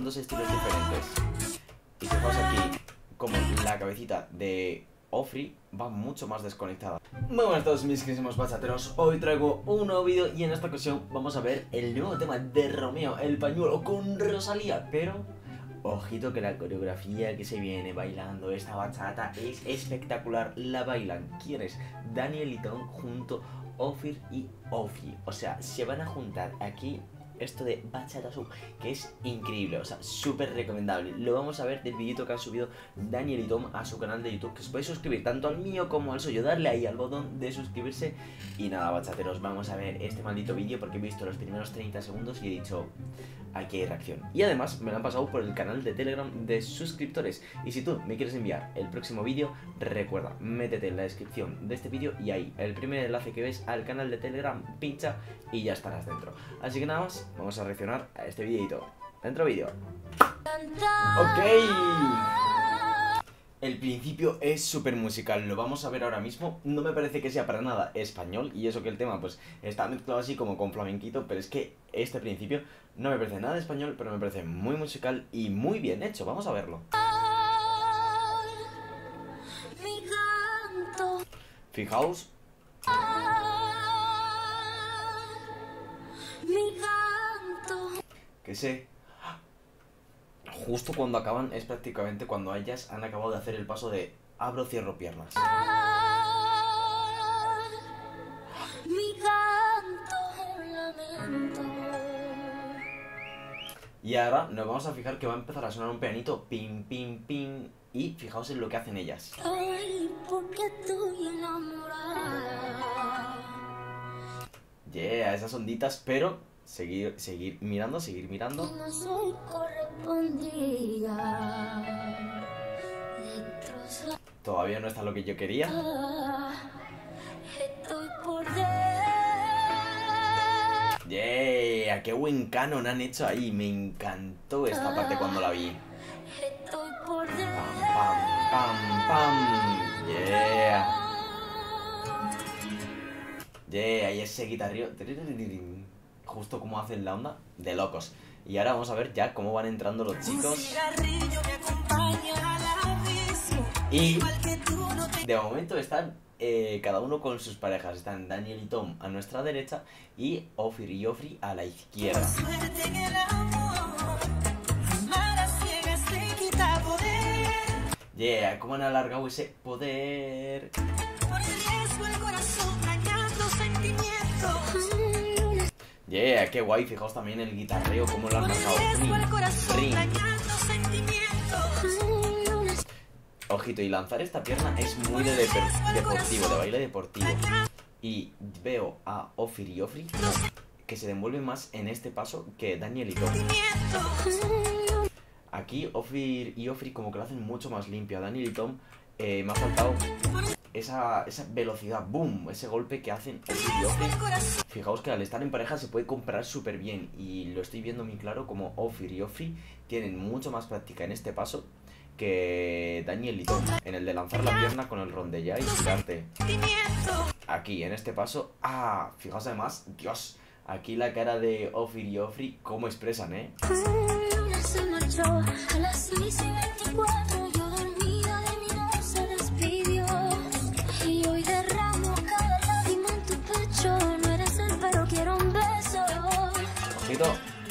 Dos estilos diferentes. Y fijaos aquí como la cabecita de Ofri va mucho más desconectada. Muy buenas a todos mis queridos bachateros. Hoy traigo un nuevo vídeo y en esta ocasión vamos a ver el nuevo tema de Romeo, el pañuelo con Rosalía. Pero ojito que la coreografía que se viene bailando esta bachata es espectacular. La bailan, ¿quiénes? Daniel y Tom junto Ofir y Ofri. O sea, se van a juntar aquí. Esto de bachata sub, que es increíble, o sea, súper recomendable. Lo vamos a ver del videito que han subido Daniel y Tom a su canal de YouTube, que os podéis suscribir tanto al mío como al suyo, darle ahí al botón de suscribirse. Y nada, bachateros, vamos a ver este maldito vídeo porque he visto los primeros 30 segundos y he dicho, aquí hay reacción. Y además me lo han pasado por el canal de Telegram de suscriptores. Y si tú me quieres enviar el próximo vídeo, recuerda, métete en la descripción de este vídeo y ahí, el primer enlace que ves al canal de Telegram, pincha y ya estarás dentro. Así que nada más, vamos a reaccionar a este videito. Dentro vídeo. Ok. El principio es súper musical, lo vamos a ver ahora mismo. No me parece que sea para nada español, y eso que el tema pues está mezclado así como con flamenquito, pero es que este principio no me parece nada español, pero me parece muy musical y muy bien hecho. Vamos a verlo. Fijaos. Que sé, justo cuando acaban es prácticamente cuando ellas han acabado de hacer el paso de abro, cierro piernas. Y ahora nos vamos a fijar que va a empezar a sonar un pianito, pim, pim, pim, y fijaos en lo que hacen ellas. Yeah, esas onditas, pero seguir mirando, seguir mirando. No soy correspondida. Todavía no está lo que yo quería. Estoy por dentro. Yeah, qué buen canon han hecho ahí. Me encantó esta parte cuando la vi. Estoy por dentro. Pam, pam, pam, pam. Yeah. Yeah, ahí ese guitarrillo. Justo como hacen la onda, de locos. Y ahora vamos a ver ya cómo van entrando los chicos. Y de momento están cada uno con sus parejas. Están Daniel y Tom a nuestra derecha y Ofir y Ofri a la izquierda. Yeah, cómo han alargado ese poder. Yeah, qué guay, fijaos también el guitarreo, cómo lo han pasado. Ojito, y lanzar esta pierna es muy de deportivo, de baile deportivo. Y veo a Ofir y Ofri que se desenvuelven más en este paso que Daniel y Tom. Aquí Ofir y Ofri como que lo hacen mucho más limpio. Daniel y Tom me ha faltado esa velocidad, boom, ese golpe que hacen. Fijaos que al estar en pareja se puede comparar súper bien, y lo estoy viendo muy claro como Ofir y Ofri tienen mucho más práctica en este paso que Daniel y Tom, en el de lanzar la pierna con el rondellá y girarte. Aquí, en este paso, fijaos además, Dios, aquí la cara de Ofir y Ofri, cómo expresan,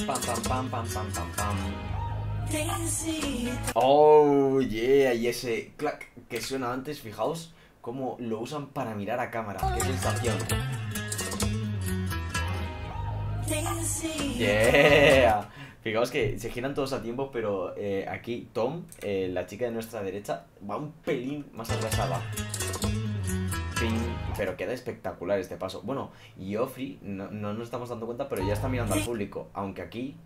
pam, pam, pam, pam, pam, pam, pam. Oh, yeah, y ese clac que suena antes, fijaos cómo lo usan para mirar a cámara. Qué sensación. Yeah. Fijaos que se giran todos a tiempo, pero aquí Tom, la chica de nuestra derecha, va un pelín más atrasada. Pero queda espectacular este paso. Bueno, y Ofri, no nos estamos dando cuenta, pero ya está mirando al público. Aunque aquí,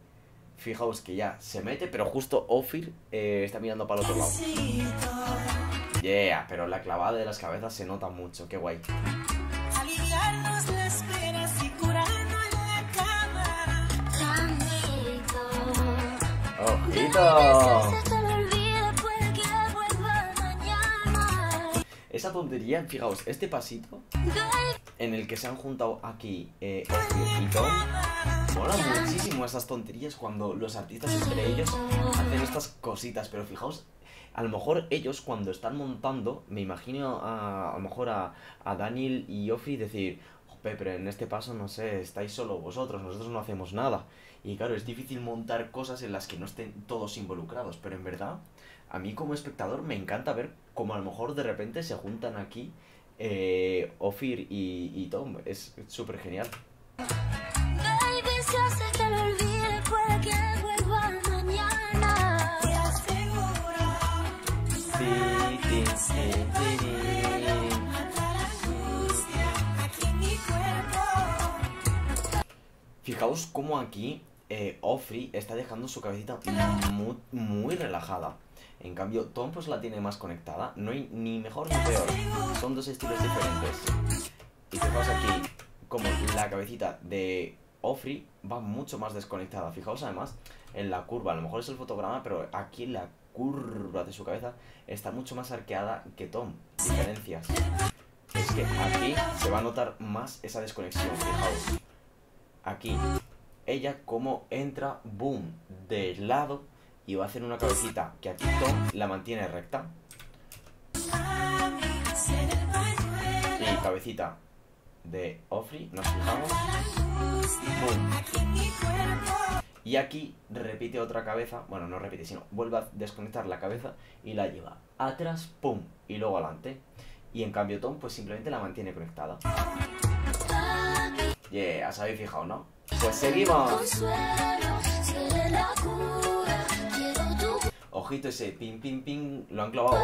fijaos que ya se mete, pero justo Ofir está mirando para el otro lado. Yeah, pero la clavada de las cabezas se nota mucho, qué guay. ¡Ojito! Esa tontería, fijaos, este pasito en el que se han juntado aquí Ofri y Tom mola muchísimo esas tonterías cuando los artistas entre ellos hacen estas cositas, pero fijaos, a lo mejor ellos cuando están montando, me imagino a lo mejor a Daniel y Joffrey decir, jope, pero en este paso, no sé, estáis solo vosotros, nosotros no hacemos nada. Y claro, es difícil montar cosas en las que no estén todos involucrados, pero en verdad, a mí como espectador me encanta ver cómo a lo mejor de repente se juntan aquí Ophir y Tom, es súper genial. Fijaos cómo aquí Joffrey está dejando su cabecita muy, muy relajada. En cambio, Tom pues la tiene más conectada. No hay ni mejor ni peor. Son dos estilos diferentes. Y fijaos aquí como la cabecita de Joffrey va mucho más desconectada. Fijaos además en la curva. A lo mejor es el fotograma, pero aquí la curva de su cabeza está mucho más arqueada que Tom. Diferencias. Es que aquí se va a notar más esa desconexión. Fijaos. Aquí ella como entra, boom, de lado, y va a hacer una cabecita que aquí Tom la mantiene recta. Y cabecita de Joffrey, nos fijamos. Boom. Y aquí repite otra cabeza, bueno, no repite, sino vuelve a desconectar la cabeza y la lleva atrás, pum, y luego adelante. Y en cambio Tom pues simplemente la mantiene conectada. Yeah, os habéis fijado, ¿no? Pues seguimos. Ojito ese ping, ping, ping, lo han clavado.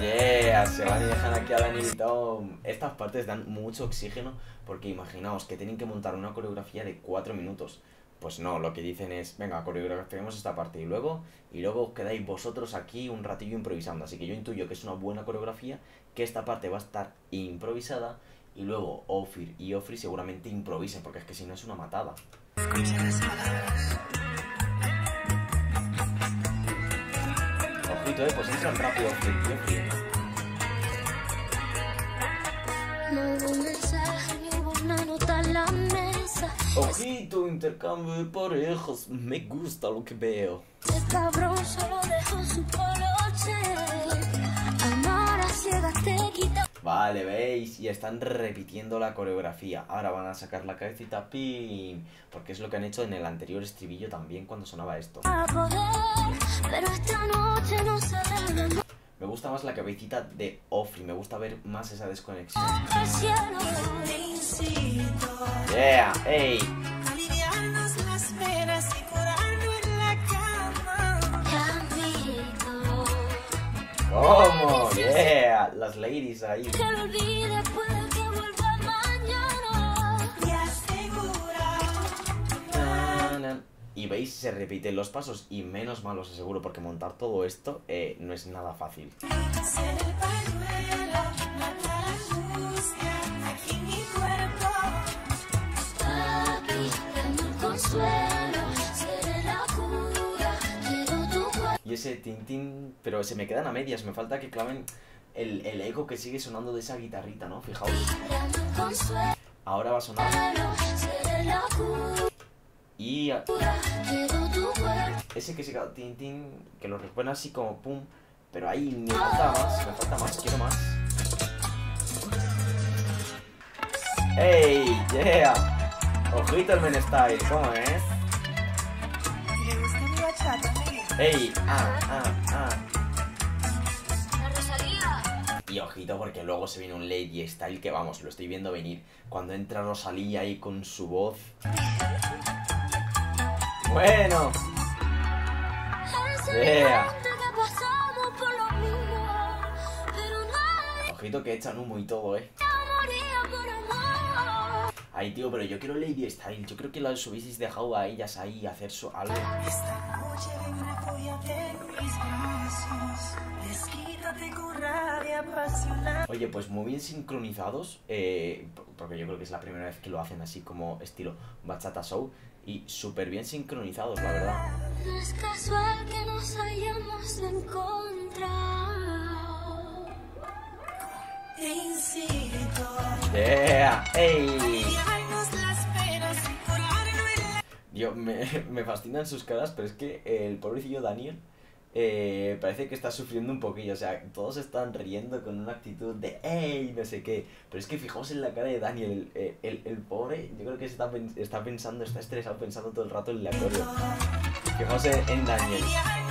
Yeah, se van y dejan aquí a Daniel y Tom. Estas partes dan mucho oxígeno porque imaginaos que tienen que montar una coreografía de 4 minutos. Pues no, lo que dicen es, venga, coreografiamos esta parte y luego quedáis vosotros aquí un ratillo improvisando. Así que yo intuyo que es una buena coreografía, que esta parte va a estar improvisada y luego Ophir y Joffrey seguramente improvisen, porque es que si no es una matada. Ojito, pues entran rápido Ophir y Joffrey. Ojito, intercambio de parejas, me gusta lo que veo. Vale, veis, y están repitiendo la coreografía. Ahora van a sacar la cabecita, pin, porque es lo que han hecho en el anterior estribillo también cuando sonaba esto. Me gusta más la cabecita de Joffrey, me gusta ver más esa desconexión. Yeah, ey. ¿Cómo? Yeah, las ladies ahí. Y veis, se repiten los pasos y menos mal, os aseguro, porque montar todo esto no es nada fácil. Y ese tintín, pero se me quedan a medias, me falta que claven el eco que sigue sonando de esa guitarrita, ¿no? Fijaos. Ahora va a sonar. Y ese que sigue tintín, que lo recuerda así como pum, pero ahí me falta más, quiero más. ¡Ey! ¡Yeah! Ojito el menestay, ¿cómo es? Le gusta mi bachata, ¿no? Ey, La Rosalía. Y ojito porque luego se viene un Lady Style que vamos, lo estoy viendo venir. Cuando entra Rosalía ahí con su voz. Bueno. Yeah. Ojito que echan humo y todo, ¿eh? Ay, tío, pero yo quiero Lady Style. Yo creo que las hubieseis dejado a ellas ahí hacer su algo. Oye, pues muy bien sincronizados, porque yo creo que es la primera vez que lo hacen así como estilo bachata show. Y súper bien sincronizados, la verdad. No es casual que nos hayamos encontrado. Yeah, ey. Dios, me fascinan sus caras, pero es que el pobrecillo Daniel parece que está sufriendo un poquillo. O sea, todos están riendo con una actitud de ¡ey! No sé qué. Pero es que fijaos en la cara de Daniel, el pobre. Yo creo que está estresado pensando todo el rato en la coreo. Fijaos en Daniel.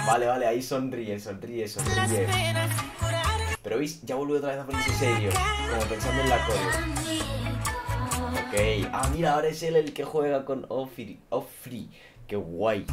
Vale, ahí sonríe. Pero veis, ya vuelve otra vez a ponerse serio, como pensando en la coreo. Ok, mira, ahora es él el que juega con Ofri. Qué guay.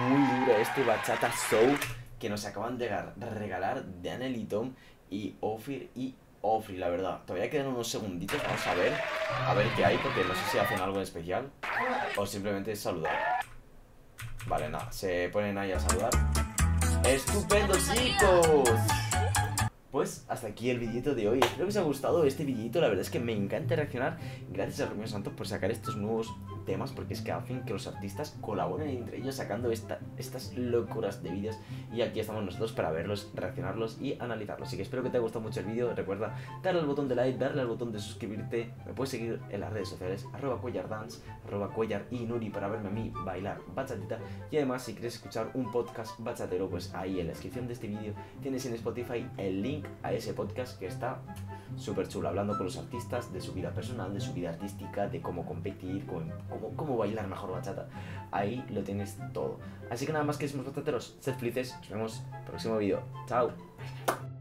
Muy duro este Bachata Show que nos acaban de regalar Daniel y Tom y Ofri, la verdad. Todavía quedan unos segunditos, vamos a ver qué hay, porque no sé si hacen algo especial o simplemente saludar. Vale, nada, se ponen ahí a saludar. ¡Estupendo, chicos! Pues hasta aquí el videito de hoy. Espero que os haya gustado este videito. La verdad es que me encanta reaccionar. Gracias a Romeo Santos por sacar estos nuevos temas, porque es que hacen que los artistas colaboren entre ellos sacando estas locuras de vídeos. Y aquí estamos nosotros para verlos, reaccionarlos y analizarlos. Así que espero que te haya gustado mucho el vídeo. Recuerda darle al botón de like, darle al botón de suscribirte. Me puedes seguir en las redes sociales @CuellarDance, @CuellarINuri para verme a mí bailar bachatita. Y además, si quieres escuchar un podcast bachatero, pues ahí en la descripción de este vídeo tienes en Spotify el link a ese podcast que está súper chulo, hablando con los artistas de su vida personal, de su vida artística, de cómo competir, cómo bailar mejor bachata. Ahí lo tienes todo. Así que nada más, que somos bachateros, sed felices, nos vemos en el próximo vídeo. Chao.